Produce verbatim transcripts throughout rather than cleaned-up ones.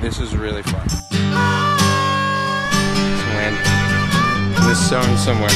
This is really fun. It's wind. This zone somewhere.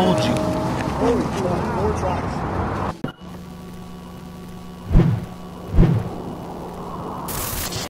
told you.